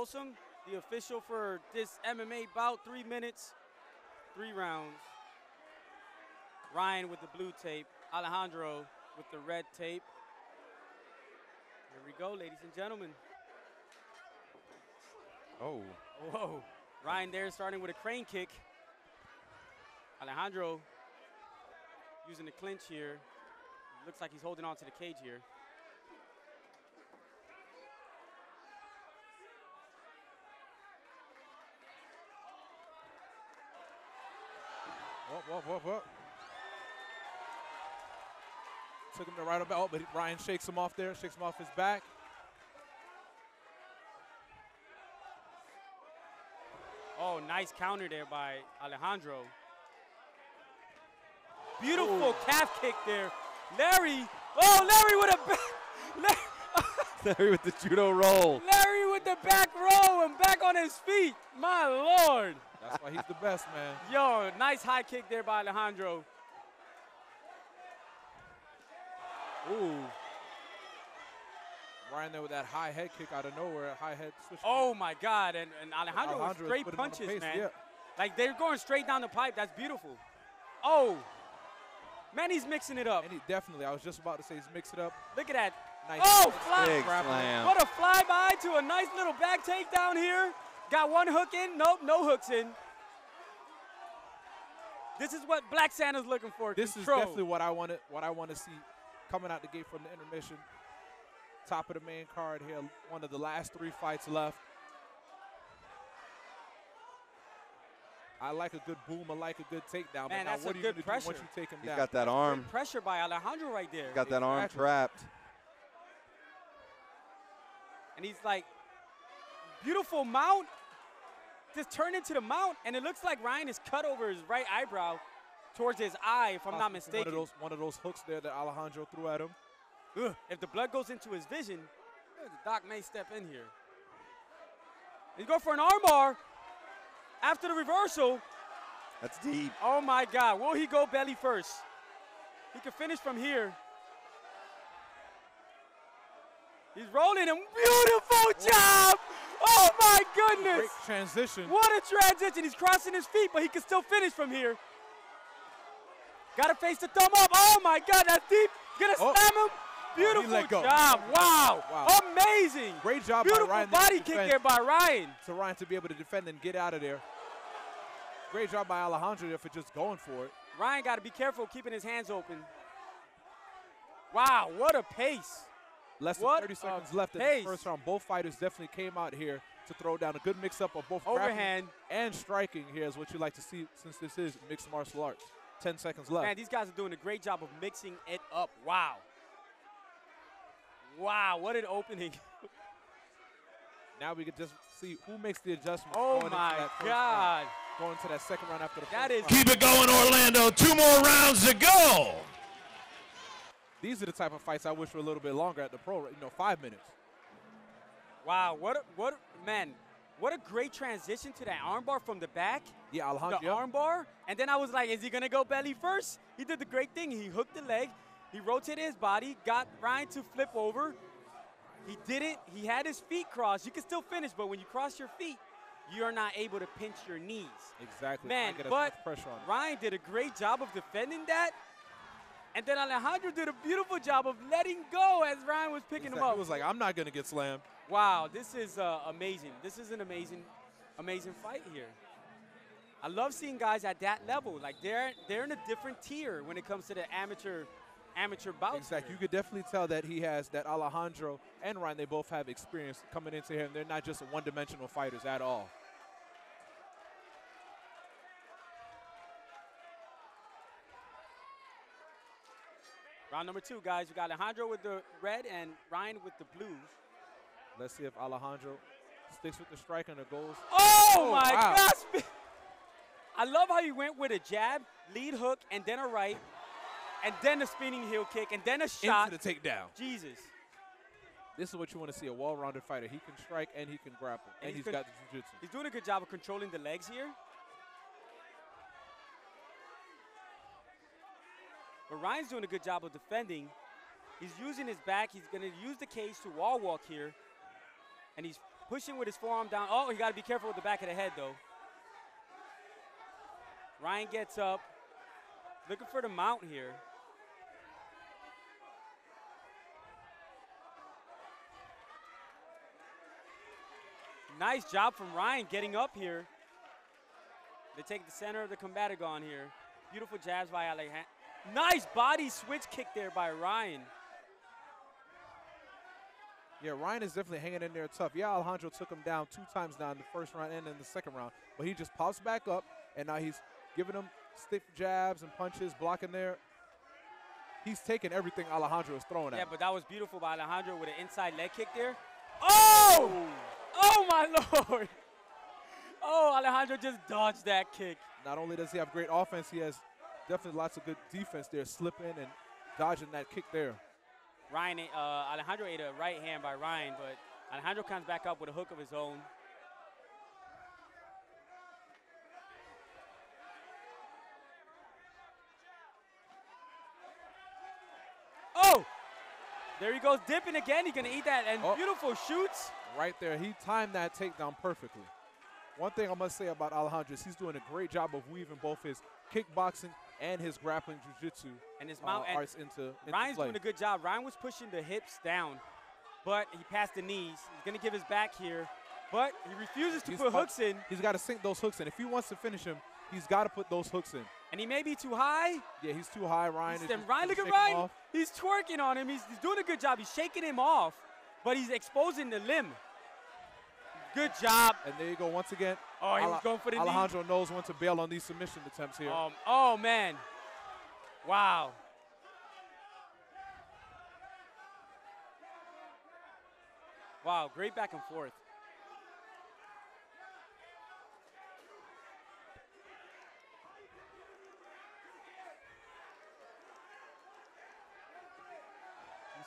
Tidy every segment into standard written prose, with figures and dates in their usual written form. Folsom, the official for this MMA bout, 3 minutes, 3 rounds. Ryan with the blue tape, Alejandro with the red tape. Here we go, ladies and gentlemen. Oh. Whoa. Ryan there starting with a crane kick. Alejandro using the clinch here. Looks like he's holding on to the cage here. Whoop. Took him to right about, but Ryan shakes him off there, shakes him off his back. Oh, nice counter there by Alejandro. Beautiful calf kick there. Larry, Larry with the judo roll. Larry with the back roll and back on his feet. My Lord. That's why he's the best, man. Yo, nice high kick there by Alejandro. Ooh. Ryan there with that high head kick out of nowhere, high head switch. Oh, my God, and Alejandro with straight punches, man. Yeah. Like, they're going straight down the pipe. That's beautiful. Oh. Man, he's mixing it up. And he definitely, I was just about to say, he's mixing it up. Look at that. Nice. Oh, fly. What a flyby to a nice little back takedown here. Got one hook in. Nope, no hooks in. This is what Black Santa's looking for. This control is definitely what I want to see coming out the gate from the intermission. Top of the main card here. One of the last 3 fights left. I like a good boom. I like a good takedown. Man, but now that's what a good pressure. Once you take him down? He's got that arm. Good pressure by Alejandro right there. He's got that arm trapped. And he's like, beautiful mount. Just turned into the mount, and it looks like Ryan is cut over his right eyebrow towards his eye, if I'm not mistaken. One of those hooks there that Alejandro threw at him. Ugh. If the blood goes into his vision, the doc may step in here. He's going for an armbar. After the reversal. That's deep. Oh, my God. Will he go belly first? He can finish from here. He's rolling him. Beautiful job. Oh, my goodness. Great transition. What a transition. He's crossing his feet, but he can still finish from here. Got to face the thumb up. Oh, my God. That's deep. Going to slam him. Beautiful job. Wow. Amazing. Great job by Ryan. Beautiful body kick there by Ryan. So Ryan to be able to defend and get out of there. Great job by Alejandro there for just going for it. Ryan got to be careful keeping his hands open. Wow, what a pace. Less than 30 seconds left in the first round. Both fighters definitely came out here to throw down a good mix-up of both overhand and striking. Here is what you like to see since this is mixed martial arts. 10 seconds left. Man, these guys are doing a great job of mixing it up. Wow. Wow, what an opening. Now we can just see who makes the adjustment. Oh, my God. Going to that second round after the first. Keep it going, Orlando. 2 more rounds to go. These are the type of fights I wish were a little bit longer at the pro, you know, 5 minutes. Wow, what a great transition to that armbar from the back. Yeah, Alejandro. The armbar. And then I was like, is he going to go belly first? He did the great thing. He hooked the leg. He rotated his body, got Ryan to flip over. He did it. He had his feet crossed. You can still finish, but when you cross your feet, you are not able to pinch your knees. Exactly. Man, but Ryan did a great job of defending that. And then Alejandro did a beautiful job of letting go as Ryan was picking him up. He was like, I'm not going to get slammed. Wow, this is amazing. This is an amazing, amazing fight here. I love seeing guys at that level. Like, they're in a different tier when it comes to the amateur bouts. Exactly. You could definitely tell that he has, that Alejandro and Ryan, they both have experience coming into him. They're not just one-dimensional fighters at all. Round number 2, guys. We got Alejandro with the red and Ryan with the blues. Let's see if Alejandro sticks with the strike and the goals. Oh my gosh! I love how you went with a jab, lead hook, and then a right. And then a spinning heel kick, and then a shot. Into the takedown. Jesus. This is what you want to see, a well-rounded fighter. He can strike and he can grapple, and he's got the jiu-jitsu. He's doing a good job of controlling the legs here. But Ryan's doing a good job of defending. He's using his back. He's going to use the cage to wall walk here, and he's Pushing with his forearm down. Oh, he got to be careful with the back of the head, though. Ryan gets up, looking for the mount here. Nice job from Ryan getting up here. They take the center of the combatagon here. Beautiful jabs by Alejandro. Nice body switch kick there by Ryan. Yeah, Ryan is definitely hanging in there tough. Yeah, Alejandro took him down 2 times now in the first round and in the second round. But he just pops back up, and now he's giving him stiff jabs and punches, blocking there. He's taking everything Alejandro is throwing at him. Yeah, but that was beautiful by Alejandro with an inside leg kick there. Oh! Oh, my Lord. Oh, Alejandro just dodged that kick. Not only does he have great offense, he has definitely lots of good defense there, slipping and dodging that kick there. Ryan, Alejandro ate a right hand by Ryan, but Alejandro comes back up with a hook of his own. Oh! There he goes, dipping again. He's going to eat that, and beautiful shoots. Right there. He timed that takedown perfectly. One thing I must say about Alejandro is he's doing a great job of weaving both his kickboxing and his grappling jiu-jitsu and his mount arts into Ryan's play. Doing a good job. Ryan was pushing the hips down, but he passed the knees. He's going to give his back here, but he refuses to put hooks in. He's got to sink those hooks in. If he wants to finish him, he's got to put those hooks in. And he may be too high. Yeah, he's too high, Ryan. Look at Ryan. He's twerking on him. He's doing a good job. He's shaking him off, but he's exposing the limb. Good job. And there you go once again. Oh, he was going for the knee. Alejandro knows when to bail on these submission attempts here. Oh, man. Wow. Wow, great back and forth.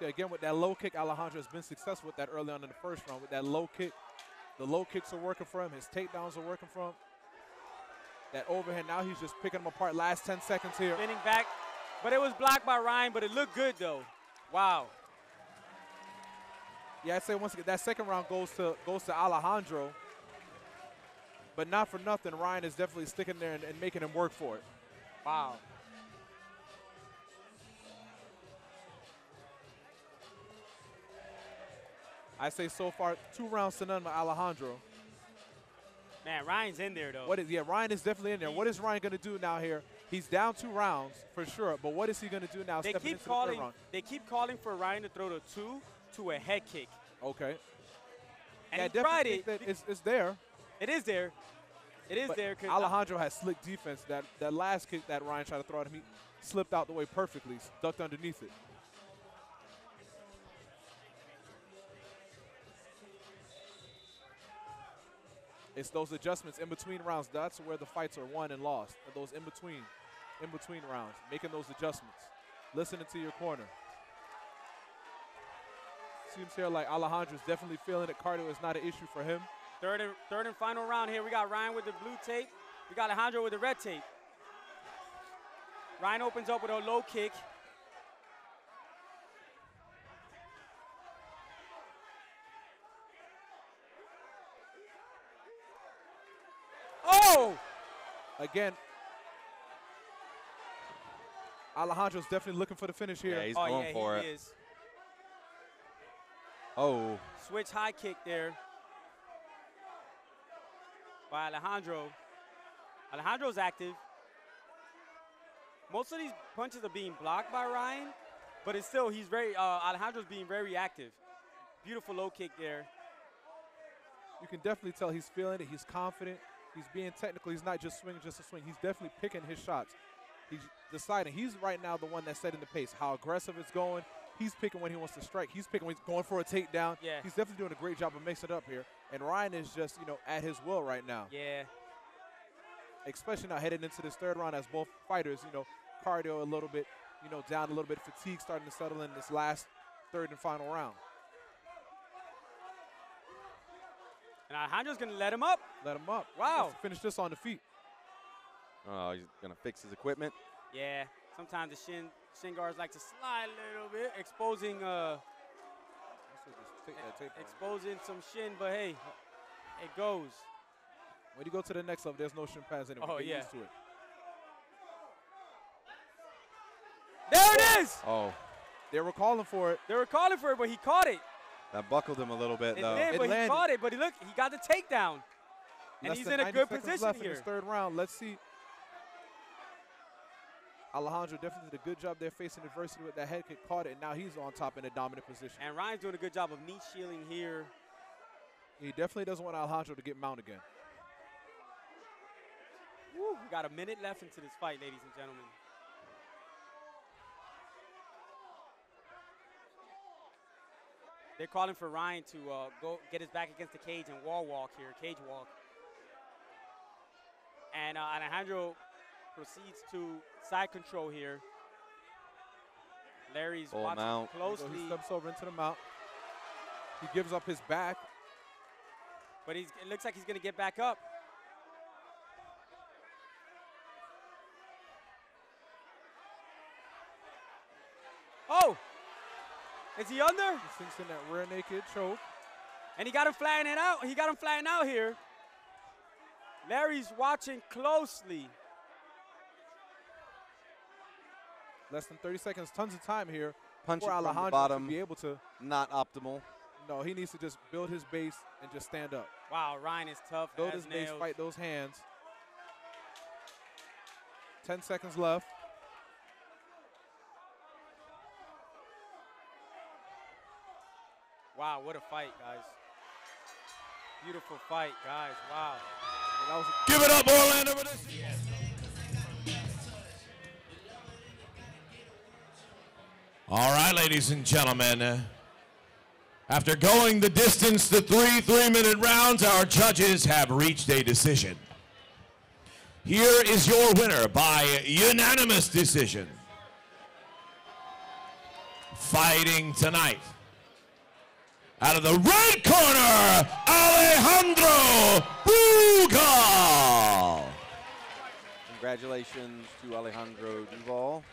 You see, again, with that low kick, Alejandro has been successful with that early on in the first round with that low kick. The low kicks are working for him. His takedowns are working for him. That overhead, now he's just picking them apart. Last 10 seconds here. Spinning back, but it was blocked by Ryan, but it looked good, though. Wow. Yeah, I'd say once again, that second round goes to Alejandro. But not for nothing, Ryan is definitely sticking there and making him work for it. Wow. I say so far 2 rounds to none by Alejandro. Man, Ryan's in there, though. Yeah, Ryan is definitely in there. What is Ryan going to do now here? He's down 2 rounds for sure, but what is he going to do now stepping into the third round? They keep calling for Ryan to throw the 2 to a head kick. Okay. And yeah, he tried it. It's there. It is there. It is there. Alejandro has slick defense. That last kick that Ryan tried to throw at him, he slipped out the way perfectly, ducked underneath it. It's those adjustments in between rounds. That's where the fights are won and lost. Those in between rounds, making those adjustments, listening to your corner. Seems here like Alejandro's definitely feeling it. Cardio is not an issue for him. Third and final round here. We got Ryan with the blue tape. We got Alejandro with the red tape. Ryan opens up with a low kick. Again, Alejandro's definitely looking for the finish here. Yeah, he's going for it. Is. Oh. Switch high kick there by Alejandro. Alejandro's active. Most of these punches are being blocked by Ryan, but it's still, he's very, Alejandro's being very active. Beautiful low kick there. You can definitely tell he's feeling it. He's confident. He's being technical. He's not just swinging just a swing. He's definitely picking his shots. He's deciding. He's right now the one that's setting the pace, how aggressive it's going. He's picking when he wants to strike. He's picking when he's going for a takedown. Yeah. He's definitely doing a great job of mixing it up here. And Ryan is just, you know, at his will right now. Yeah. Especially now headed into this third round as both fighters, you know, cardio a little bit, you know, down a little bit, fatigue starting to settle in this last third and final round. And Alejandro's going to let him up. Let him up. Wow. Finish this on the feet. Oh, he's going to fix his equipment. Yeah. Sometimes the shin guards like to slide a little bit, exposing take that tape. Exposing some shin, but hey, it goes. When you go to the next level, there's no shin pads anymore. Oh, yeah. Used to it. There it is! Oh. They were calling for it. They were calling for it, but he caught it. That buckled him a little bit, though. It did, but he caught it. But look, he got the takedown. And he's in a good position here. In his third round. Let's see. Alejandro definitely did a good job there facing adversity with that head kick, caught it, and now he's on top in a dominant position. And Ryan's doing a good job of knee shielding here. He definitely doesn't want Alejandro to get mount again. Woo, we got a minute left into this fight, ladies and gentlemen. They're calling for Ryan to go get his back against the cage and wall walk here, cage walk. And Alejandro proceeds to side control here. Larry's watching closely. He steps over into the mount. He gives up his back. But it looks like he's going to get back up. Oh! Is he under? He sinks in that rear naked choke. And he got him flattening it out. He got him flattening out here. Larry's watching closely. Less than 30 seconds, tons of time here. Punching from the bottom, to be able to. Not optimal. No, he needs to just build his base and just stand up. Wow, Ryan is tough. Build his base, fight those hands. 10 seconds left. Wow, what a fight, guys. Beautiful fight, guys. Wow. Give it up, Orlando, for this. Yes. All right, ladies and gentlemen. After going the distance, the three 3-minute rounds, our judges have reached a decision. Here is your winner by unanimous decision. Fighting tonight, out of the red corner, Alejandro Brugal. Congratulations to Alejandro Brugal.